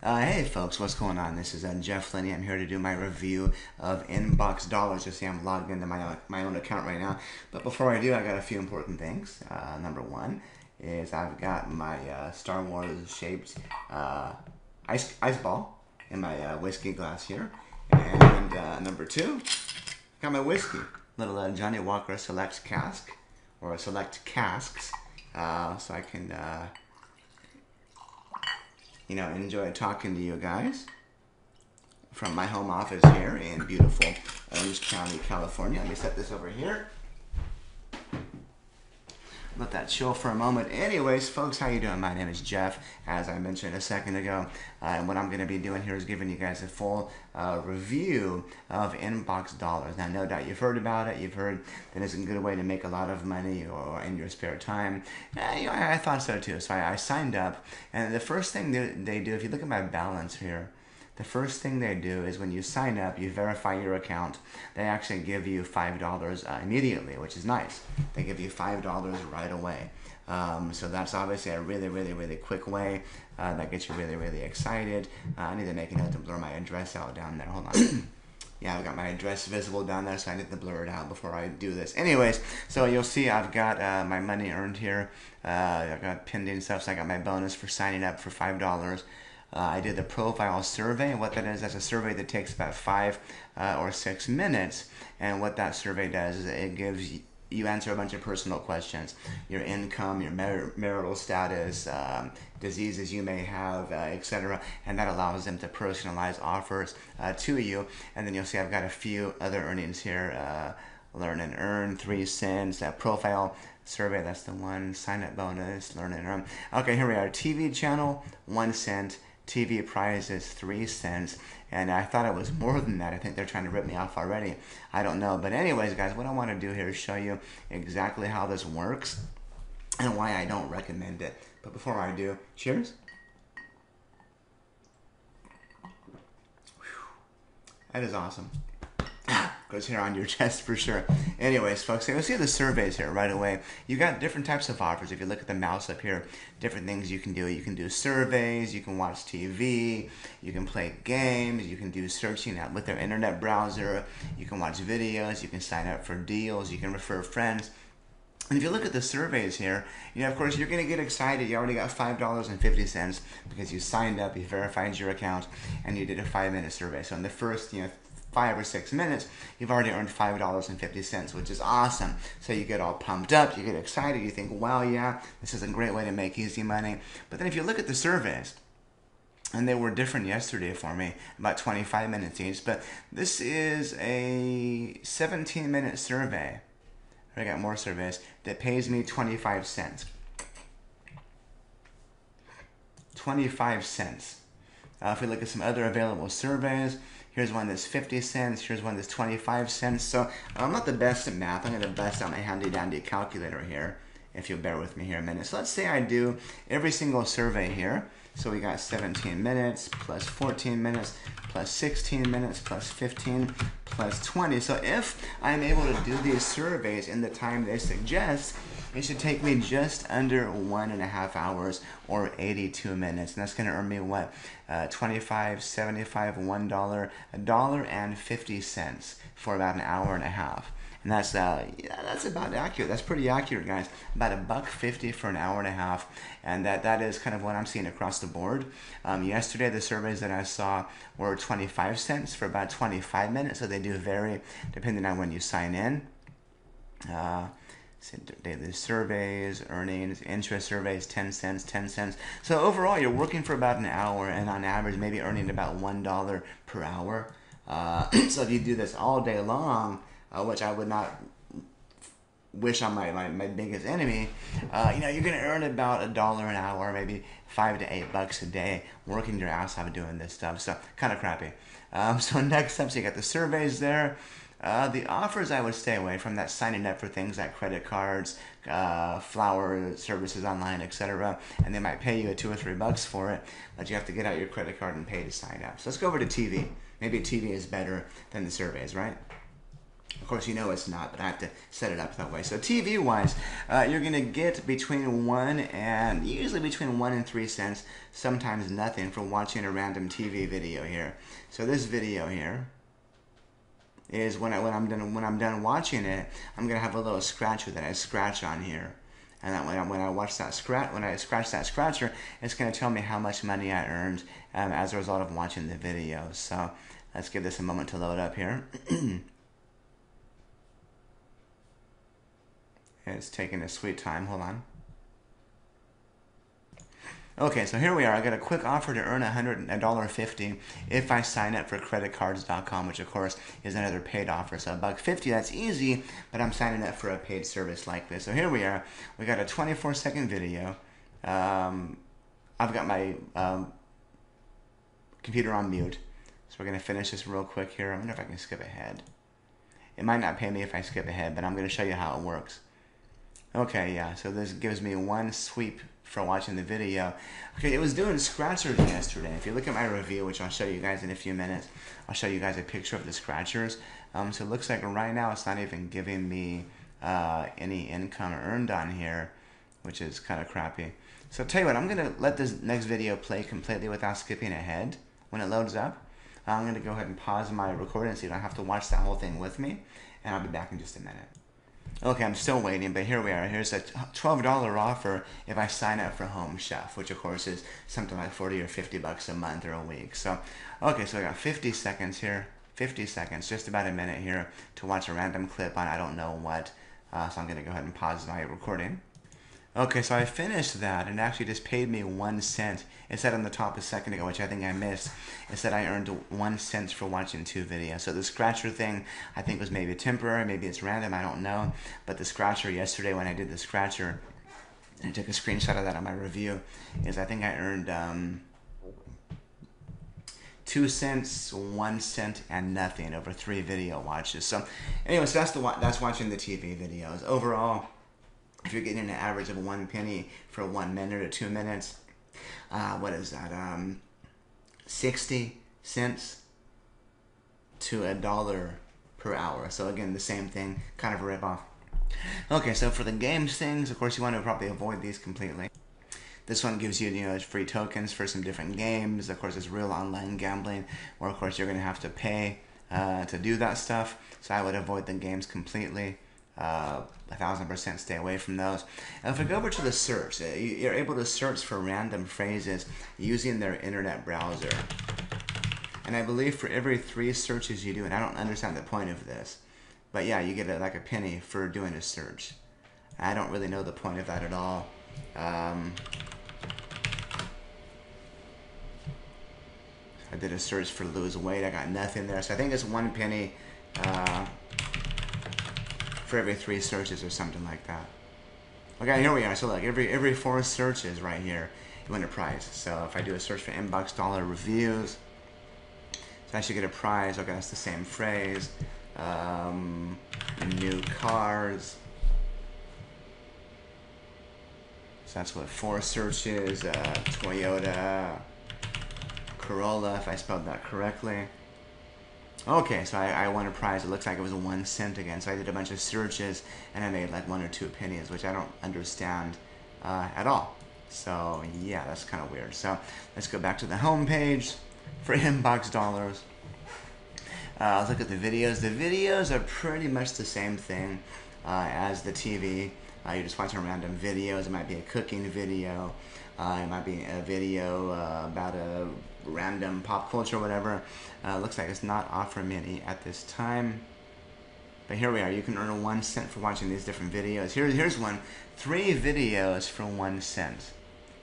Hey folks, what's going on? This is Jeff Lenney. I'm here to do my review of InboxDollars. You'll see I'm logged into my own account right now. But before I do, I got a few important things. Number one is I've got my Star Wars shaped ice ball in my whiskey glass here. And number two, got my whiskey. Little Johnny Walker select cask, or select casks, so I can... you know, enjoy talking to you guys from my home office here in beautiful Orange County, California. Let me set this over here. Let that chill for a moment. Anyways, folks, how you doing? My name is Jeff, as I mentioned a second ago. And what I'm going to be doing here is giving you guys a full review of InboxDollars. Now, no doubt you've heard about it. You've heard that it's a good way to make a lot of money or in your spare time. You know, I thought so too. So I signed up. And the first thing that they do, if you look at my balance here, the first thing they do is when you sign up, you verify your account, they actually give you $5 immediately, which is nice. They give you $5 right away. So that's obviously a really quick way that gets you really excited. I need to make a note to blur my address out down there. Hold on. Yeah, I've got my address visible down there, so I need to blur it out before I do this. Anyways, so you'll see I've got my money earned here. I've got pending stuff, so I got my bonus for signing up for $5. I did the profile survey, and what that is, that's a survey that takes about 5 or 6 minutes. And what that survey does is it gives you, answer a bunch of personal questions. Your income, your marital status, diseases you may have, etc. And that allows them to personalize offers to you. And then you'll see I've got a few other earnings here. Learn and earn, 3 cents, that profile survey, that's the one, sign up bonus, learn and earn. Okay, here we are, TV channel, 1 cent. TV prizes, 3 cents, and I thought it was more than that. I think they're trying to rip me off already. I don't know, but anyways, guys, what I want to do here is show you exactly how this works and why I don't recommend it. But before I do, cheers. Whew. That is awesome. Goes here on your chest for sure. Anyways, folks, so you'll see the surveys here right away. You got different types of offers. If you look at the mouse up here, different things you can do. You can do surveys, you can watch TV, you can play games, you can do searching out with their internet browser, you can watch videos, you can sign up for deals, you can refer friends. And if you look at the surveys here, you know, of course, you're going to get excited. You already got $5.50 because you signed up, you verified your account, and you did a 5-minute survey. So in the first, you know, 5 or 6 minutes, you've already earned $5.50, which is awesome. So you get all pumped up, you get excited, you think, wow, yeah, this is a great way to make easy money. But then if you look at the surveys, and they were different yesterday for me, about 25 minutes each, but this is a 17-minute survey, I got more surveys, that pays me 25 cents. 25 cents. If we look at some other available surveys, here's one that's 50 cents, here's one that's 25 cents. So I'm not the best at math. I'm going to bust out my handy-dandy calculator here, if you'll bear with me here a minute. So let's say I do every single survey here. So we got 17 minutes, plus 14 minutes, plus 16 minutes, plus 15, plus 20. So if I'm able to do these surveys in the time they suggest, it should take me just under 1.5 hours or 82 minutes. And that's going to earn me what? $25, $75, $1, $1.50 for about 1.5 hours. And that's about accurate. That's pretty accurate, guys. About $1.50 for 1.5 hours, and that is kind of what I'm seeing across the board. Yesterday, the surveys that I saw were 25 cents for about 25 minutes, so they do vary depending on when you sign in. Daily surveys, earnings, interest surveys, 10 cents, 10 cents. So overall, you're working for about 1 hour and on average maybe earning about $1 per hour. So if you do this all day long, which I would not wish on my biggest enemy, you know, you're going to earn about $1 an hour, maybe $5 to $8 a day working your ass off doing this stuff. So kind of crappy. So next up, so you got the surveys there. The offers I would stay away from, that signing up for things like credit cards, flower services online, etc. And they might pay you $2 or $3 for it, but you have to get out your credit card and pay to sign up. So let's go over to TV. Maybe TV is better than the surveys, right? Of course, you know it's not, but I have to set it up that way. So TV-wise, you're going to get between usually between 1 and 3 cents, sometimes nothing, for watching a random TV video here. So this video here is when I'm done watching it, I'm going to have a little scratcher that I scratch on here. And that when I scratch that scratcher, it's going to tell me how much money I earned as a result of watching the video. So let's give this a moment to load up here. It's taking a sweet time. Hold on. Okay, so here we are. I got a quick offer to earn $1.50 if I sign up for creditcards.com, which of course is another paid offer. So $1.50, that's easy, but I'm signing up for a paid service like this. So here we are. We got a 24-second video. I've got my computer on mute, so we're going to finish this real quick here. I wonder if I can skip ahead. It might not pay me if I skip ahead, but I'm going to show you how it works. Okay, yeah, so this gives me one sweep for watching the video. Okay, it was doing scratchers yesterday. If you look at my review, which I'll show you guys in a few minutes, I'll show you guys a picture of the scratchers. So it looks like right now it's not even giving me any income earned on here, which is kind of crappy. So I'll tell you what, I'm gonna let this next video play completely without skipping ahead when it loads up. I'm gonna go ahead and pause my recording so you don't have to watch that whole thing with me, and I'll be back in just a minute. Okay, I'm still waiting, but here we are. Here's a $12 offer if I sign up for Home Chef, which of course is something like 40 or 50 bucks a month or a week. So, okay, so I got 50 seconds here, 50 seconds, just about a minute here to watch a random clip on I don't know what. So I'm gonna go ahead and pause my recording. Okay, so I finished that, and it actually just paid me 1 cent. It said on the top a second ago, which I think I missed, it said I earned 1 cent for watching 2 videos. So the scratcher thing, I think, was maybe temporary, maybe it's random, I don't know. But the scratcher yesterday, when I did the scratcher, and I took a screenshot of that on my review, is I think I earned 2 cents, 1 cent, and nothing over 3 video watches. So anyway, so that's watching the TV videos. Overall, if you're getting an average of 1 penny for 1 minute or 2 minutes, what is that? 60 cents to $1 per hour. So again, the same thing, kind of a ripoff. Okay, so for the games things, of course, you want to probably avoid these completely. This one gives you, free tokens for some different games. Of course, it's real online gambling, where of course you're going to have to pay to do that stuff. So I would avoid the games completely. 1000% stay away from those. And if we go over to the search, you're able to search for random phrases using their internet browser. And I believe for every 3 searches you do, and I don't understand the point of this, but yeah, you get like a penny for doing a search. I don't really know the point of that at all. I did a search for lose weight. I got nothing there. So I think it's 1 penny for every 3 searches or something like that. Okay, here we are. So look, every 4 searches right here, you win a prize. So if I do a search for inbox dollar reviews, so I should get a prize. Okay, that's the same phrase. New cars. So that's what 4 searches. Toyota Corolla, if I spelled that correctly. Okay, so I won a prize. It looks like it was 1 cent again. So I did a bunch of searches, and I made like 1 or 2 pennies, which I don't understand at all. So yeah, that's kind of weird. So let's go back to the home page for inbox dollars. Let's look at the videos. The videos are pretty much the same thing as the TV. You're just watching random videos. It might be a cooking video. It might be a video about a random pop culture or whatever. Looks like it's not offering me any at this time. But here we are. You can earn 1 cent for watching these different videos. Here's one. 3 videos for 1 cent.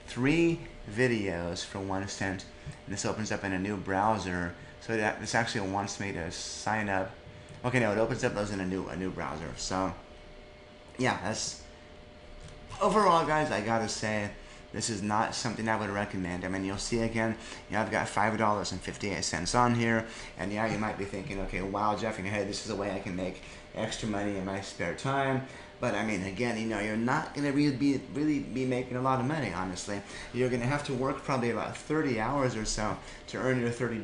3 videos for 1 cent. And this opens up in a new browser. So that this actually wants me to sign up. Okay, no, it opens up those in a new browser. So yeah, that's overall, guys, I gotta say, This is not something I would recommend. I mean, you'll see again, you know, I've got $5.58 on here, and yeah, you might be thinking, okay, wow, Jeff, in your head, this is a way I can make extra money in my spare time. But I mean, again, you know, you're not going to really be making a lot of money, honestly. You're going to have to work probably about 30 hours or so to earn your $30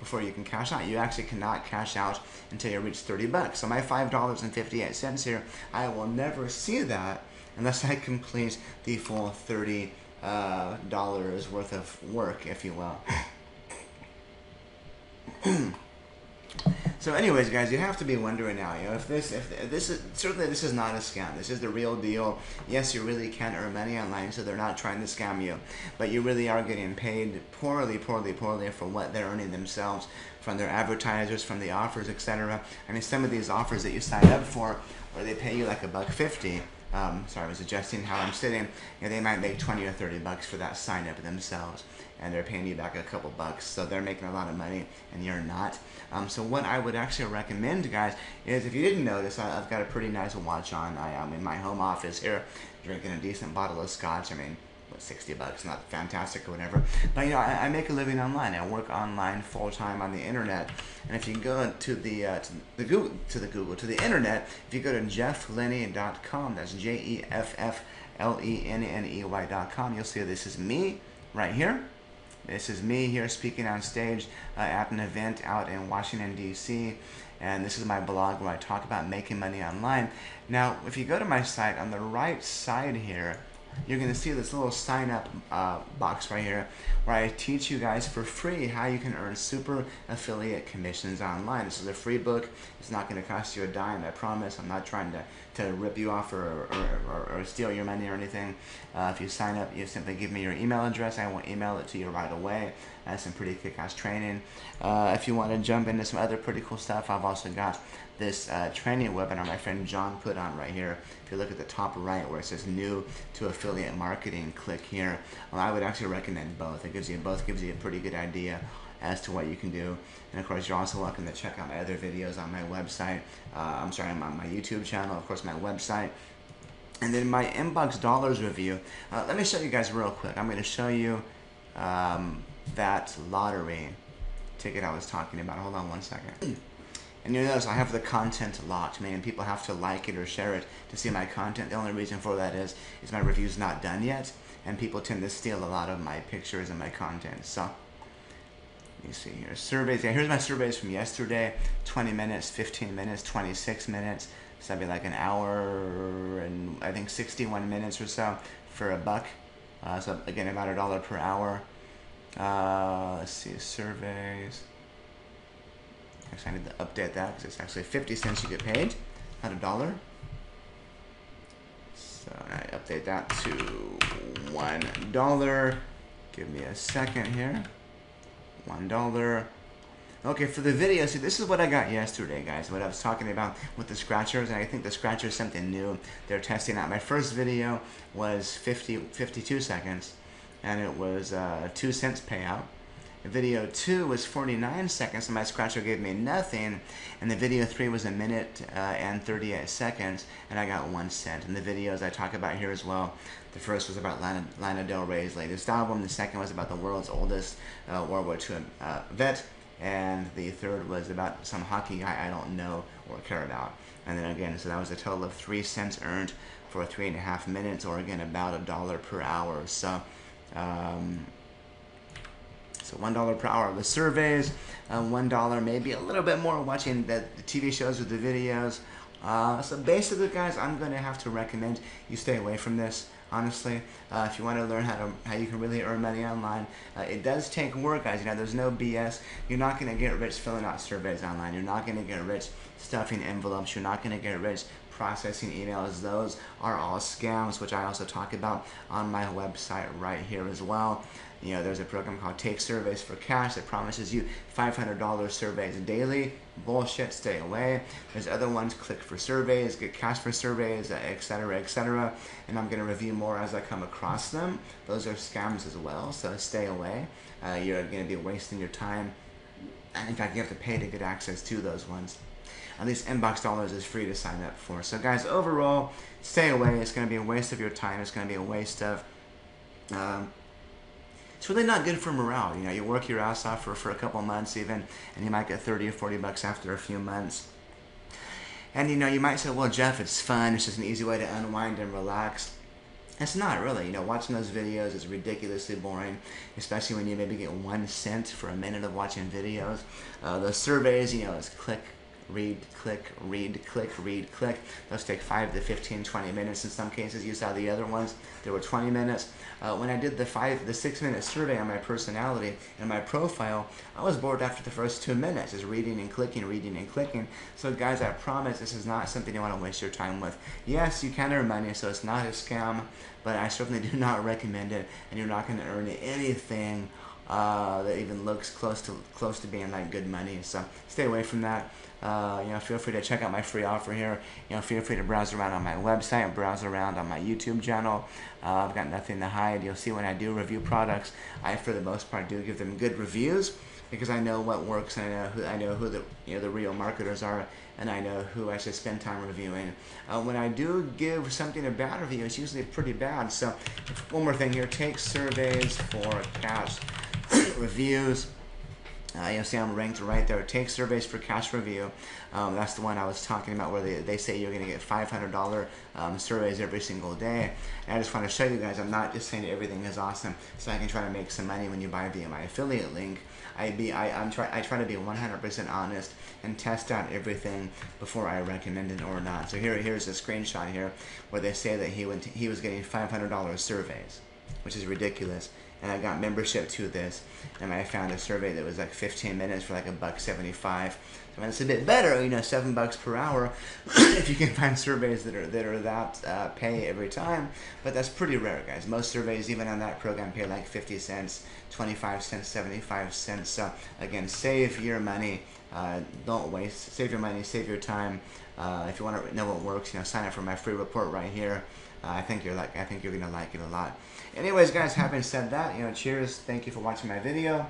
before you can cash out. You actually cannot cash out until you reach 30 bucks. So my $5.58 here, I will never see that unless I complete the full $30 worth of work, if you will. So anyways, guys, you have to be wondering now, you know, if this is, certainly this is not a scam. This is the real deal. Yes, you really can earn money online, so they're not trying to scam you, but you really are getting paid poorly for what they're earning themselves from their advertisers, from the offers, etc. I mean, some of these offers that you sign up for, or they pay you like $1.50. Sorry, I was adjusting how I'm sitting. You know, they might make 20 or 30 bucks for that sign up themselves, and they're paying you back a couple bucks. So they're making a lot of money and you're not. So what I would actually recommend, guys, is if you didn't notice, I've got a pretty nice watch on. I'm in my home office here drinking a decent bottle of scotch. I mean, what, 60 bucks, not fantastic or whatever. But, you know, I make a living online. I work online full time on the internet. And if you go to the internet, if you go to jefflenney.com, that's JEFFLENNEY.com, you'll see this is me right here. This is me here speaking on stage at an event out in Washington, D.C., and this is my blog where I talk about making money online. Now, if you go to my site, on the right side here, you're going to see this little sign-up box right here where I teach you guys for free how you can earn super affiliate commissions online. This is a free book. It's not going to cost you a dime, I promise. I'm not trying to rip you off or steal your money or anything. If you sign up, you simply give me your email address. I will email it to you right away. That's some pretty kick-ass training. If you want to jump into some other pretty cool stuff, I've also got this training webinar my friend John put on right here. If you look at the top right where it says new to affiliate marketing, click here. Well, I would actually recommend both. It gives you a pretty good idea as to what you can do. And of course, you're also welcome to check out my other videos on my website. I'm on my YouTube channel, of course, my website. And then my InboxDollars review. Let me show you guys real quick. I'm going to show you that lottery ticket I was talking about. Hold on one second. And you'll notice I have the content locked, meaning people have to like it or share it to see my content. The only reason for that is my review's not done yet, and people tend to steal a lot of my pictures and my content. So, let me see here. Surveys. Yeah, here's my surveys from yesterday. 20 minutes, 15 minutes, 26 minutes. So that'd be like an hour and I think 61 minutes or so for $1. So again, about $1 per hour. Let's see, surveys. Actually, I need to update that because it's actually 50 cents you get paid, not $1. So I update that to $1. Give me a second here. $1. Okay, for the video, see, this is what I got yesterday, guys, what I was talking about with the scratchers, and I think the scratcher is something new they're testing out. My first video was 52 seconds, and it was 2 cents payout. Video 2 was 49 seconds, and my scratcher gave me nothing. And the video 3 was 1 minute and 38 seconds, and I got 1 cent. And the videos I talk about here as well, the first was about Lana Del Rey's latest album. The second was about the world's oldest World War II vet. And the third was about some hockey guy I don't know or care about. And then again, so that was a total of 3 cents earned for 3.5 minutes, or again, about $1 per hour. So, so $1 per hour of the surveys, $1 maybe a little bit more watching the TV shows or the videos. So basically, guys, I'm going to have to recommend you stay away from this. Honestly, if you want to learn how you can really earn money online, it does take work, guys. You know, there's no BS. You're not going to get rich filling out surveys online. You're not going to get rich stuffing envelopes. You're not going to get rich processing emails. Those are all scams, which I also talk about on my website right here as well. You know, there's a program called Take Surveys for Cash that promises you $500 surveys daily. Bullshit, stay away. There's other ones, Click for Surveys, Get Cash for Surveys, etc., etc. And I'm going to review more as I come across them. Those are scams as well, so stay away. You're going to be wasting your time. And in fact, you have to pay to get access to those ones. At least InboxDollars is free to sign up for. So guys, overall, stay away. It's going to be a waste of your time. It's going to be a waste of It's really not good for morale. You know, you work your ass off for a couple months even, and you might get 30 or 40 bucks after a few months. And you know, you might say, well, Jeff, it's fun. It's just an easy way to unwind and relax. It's not really. You know, watching those videos is ridiculously boring, especially when you maybe get 1 cent for a minute of watching videos. Those surveys, you know, it's click, read, click, read, click, read, click. Those take 5 to 15, 20 minutes in some cases. You saw the other ones, there were 20 minutes. When I did the 6-minute survey on my personality and my profile, I was bored after the first 2 minutes, just reading and clicking, reading and clicking. So guys, I promise this is not something you want to waste your time with. Yes, you can earn money, so it's not a scam, but I certainly do not recommend it, and you're not going to earn anything that even looks close to being like good money. So stay away from that. You know, feel free to check out my free offer here. You know, feel free to browse around on my website, browse around on my YouTube channel. I've got nothing to hide. You'll see when I do review products, I for the most part do give them good reviews, because I know what works, and I know who the, you know, the real marketers are, and I know who I should spend time reviewing. When I do give something a bad review, it's usually pretty bad. So one more thing here, Take Surveys for Cash reviews. You'll see I'm ranked right there. Take Surveys for Cash review. That's the one I was talking about where they say you're going to get $500 surveys every single day. And I just want to show you guys, I'm not just saying everything is awesome so I can try to make some money when you buy via my affiliate link. I try to be 100% honest and test out everything before I recommend it or not. So here's a screenshot here where they say that he was getting $500 surveys, which is ridiculous. And I got membership to this, and I found a survey that was like 15 minutes for like $1.75. I mean, it's a bit better, you know, $7 per hour if you can find surveys that are that pay every time. But that's pretty rare, guys. Most surveys, even on that program, pay like 50 cents, 25 cents, 75 cents. So again, save your money. Don't waste. Save your money. Save your time. If you want to know what works, you know, sign up for my free report right here. I think you're gonna like it a lot. Anyways, guys, having said that, you know, cheers. Thank you for watching my video.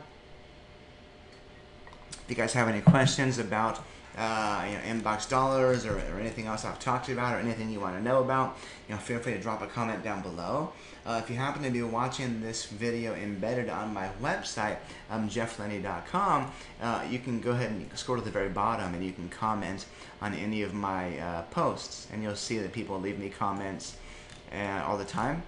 If you guys have any questions about you know, InboxDollars or anything else I've talked about, or anything you want to know about, you know, feel free to drop a comment down below. If you happen to be watching this video embedded on my website, jefflenney.com, you can go ahead and scroll to the very bottom and you can comment on any of my posts, and you'll see that people leave me comments all the time,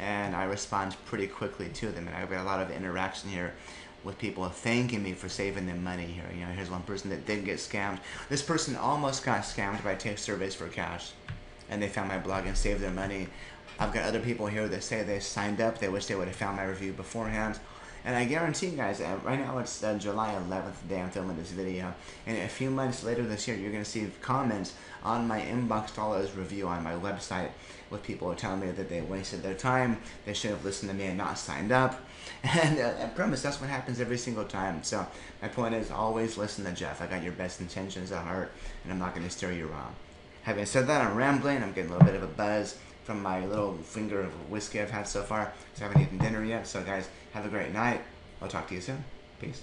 and I respond pretty quickly to them, and I've got a lot of interaction here with people thanking me for saving them money here. You know, here's one person that did get scammed. This person almost got scammed by Take Surveys for Cash, and they found my blog and saved their money. I've got other people here that say they signed up, they wish they would have found my review beforehand. And I guarantee you guys, right now it's July 11th, the day I'm filming this video, and a few months later this year, you're going to see comments on my InboxDollars review on my website with people telling me that they wasted their time, they should have listened to me and not signed up. And I promise that's what happens every single time. So my point is, always listen to Jeff. I got your best intentions at heart, and I'm not going to steer you wrong. Having said that, I'm rambling. I'm getting a little bit of a buzz from my little finger of whiskey I've had so far, so I haven't eaten dinner yet. So guys, have a great night. I'll talk to you soon. Peace.